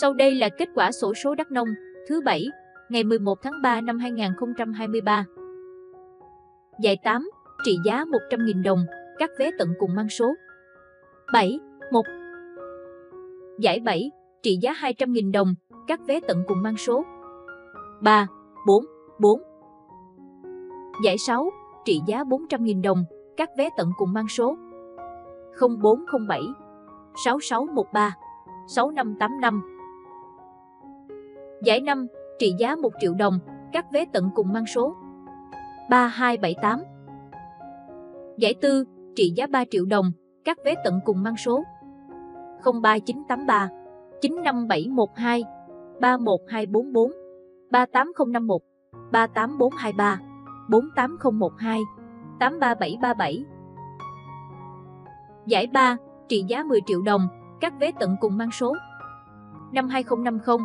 Sau đây là kết quả xổ số Đắk Nông thứ 7, ngày 11 tháng 3 năm 2023. Giải 8, trị giá 100.000 đồng, các vé tận cùng mang số 7-1. Giải 7, trị giá 200.000 đồng, các vé tận cùng mang số 3-4-4. Giải 6, trị giá 400.000 đồng, các vé tận cùng mang số 0407 6613 6585. Giải 5, trị giá 1 triệu đồng, các vé tận cùng mang số 3278. Giải 4, trị giá 3 triệu đồng, các vé tận cùng mang số 03983 95712 31244 38051 38423 48012 83737. Giải 3, trị giá 10 triệu đồng, các vé tận cùng mang số 52050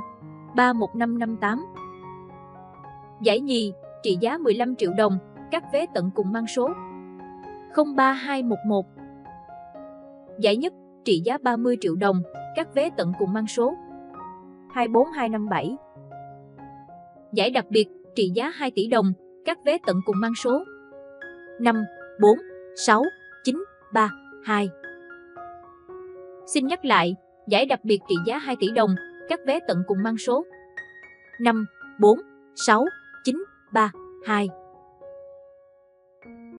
31558. Giải nhì, trị giá 15 triệu đồng, các vé tận cùng mang số 03211. Giải nhất, trị giá 30 triệu đồng, các vé tận cùng mang số 24257. Giải đặc biệt, trị giá 2 tỷ đồng, các vé tận cùng mang số 54693 2. Xin nhắc lại, giải đặc biệt trị giá 2 tỷ đồng, các vé tận cùng mang số 54693 2.